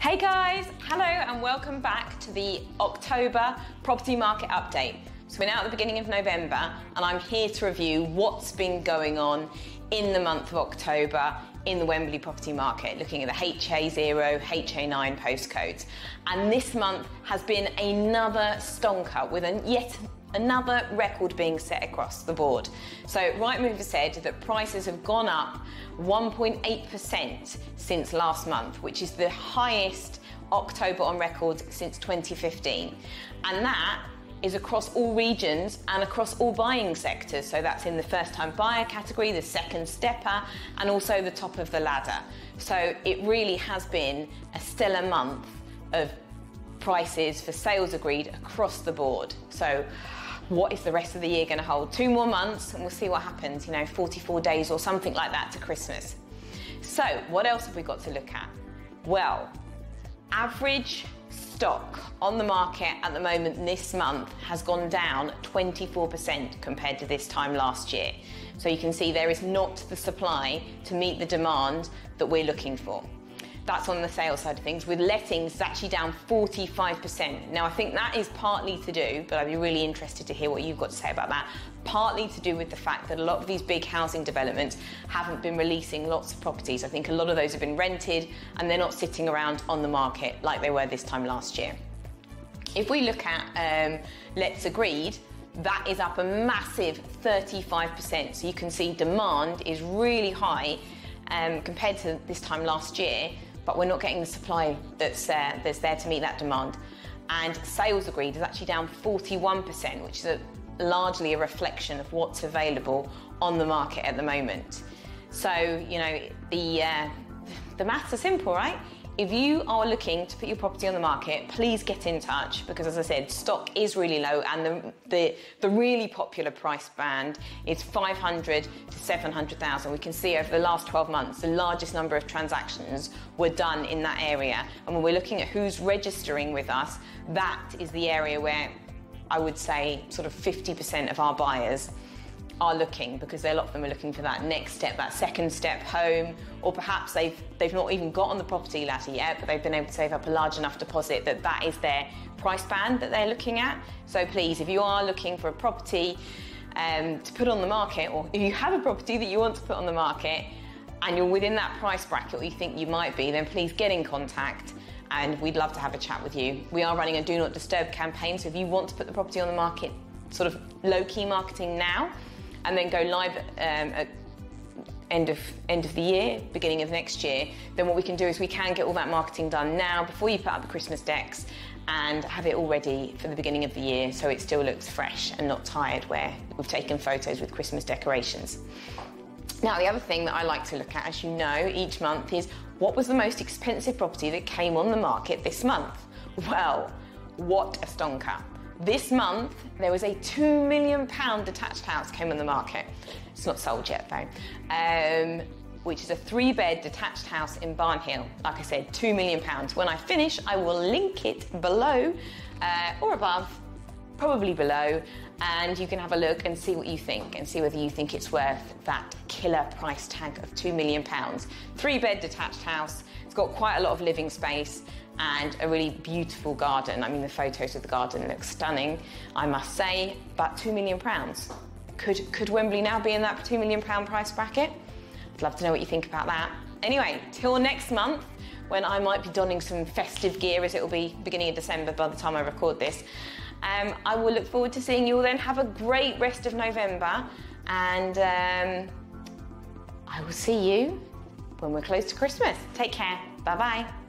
Hey guys, hello and welcome back to the October property market update. So we're now at the beginning of November and I'm here to review what's been going on in the month of October in the Wembley property market, looking at the HA0, HA9 postcodes. And this month has been another stonker with yet another record being set across the board. So Rightmove has said that prices have gone up 1.8% since last month, which is the highest October on record since 2015. And that is across all regions and across all buying sectors. So that's in the first-time buyer category, the second stepper, and also the top of the ladder. So it really has been a stellar month of prices for sales agreed across the board. So what is the rest of the year going to hold? 2 more months and we'll see what happens, you know, 44 days or something like that to Christmas. So what else have we got to look at? Well, average stock on the market at the moment this month has gone down 24% compared to this time last year. So you can see there is not the supply to meet the demand that we're looking for. That's on the sales side of things. With lettings, it's actually down 45%. Now, I think that is partly to do, but I'd be really interested to hear what you've got to say about that, partly to do with the fact that a lot of these big housing developments haven't been releasing lots of properties. I think a lot of those have been rented and they're not sitting around on the market like they were this time last year. If we look at lets agreed, that is up a massive 35%. So you can see demand is really high compared to this time last year, but we're not getting the supply that's there to meet that demand. And sales agreed is actually down 41%, which is largely a reflection of what's available on the market at the moment. So, you know, the maths are simple, right? If you are looking to put your property on the market, please get in touch because, as I said, stock is really low and the really popular price band is 500 to 700,000. We can see over the last 12 months, the largest number of transactions were done in that area. And when we're looking at who's registering with us, that is the area where I would say sort of 50% of our buyers are looking, because a lot of them are looking for that next step, that second step home, or perhaps they've not even got on the property ladder yet, but they've been able to save up a large enough deposit that that is their price band that they're looking at. So please, if you are looking for a property to put on the market, or if you have a property that you want to put on the market and you're within that price bracket, or you think you might be, then please get in contact and we'd love to have a chat with you. We are running a Do Not Disturb campaign, so if you want to put the property on the market, sort of low-key marketing now, and then go live at end of the year, beginning of next year, then what we can do is we can get all that marketing done now before you put up the Christmas decks and have it all ready for the beginning of the year so it still looks fresh and not tired where we've taken photos with Christmas decorations. Now, the other thing that I like to look at, as you know, each month is what was the most expensive property that came on the market this month? Well, what a stonker. This month, there was a £2 million detached house came on the market. It's not sold yet, though. Which is a 3-bed detached house in Barnhill. Like I said, £2 million. When I finish, I will link it below or above, probably below, and you can have a look and see what you think and see whether you think it's worth that killer price tag of £2 million. 3-bed detached house. It's got quite a lot of living space and a really beautiful garden. I mean, the photos of the garden look stunning, I must say, but £2 million. Could Wembley now be in that £2 million price bracket? I'd love to know what you think about that. Anyway, till next month, when I might be donning some festive gear, as it will be beginning of December by the time I record this, I will look forward to seeing you all then. Have a great rest of November, and I will see you when we're close to Christmas. Take care. Bye-bye.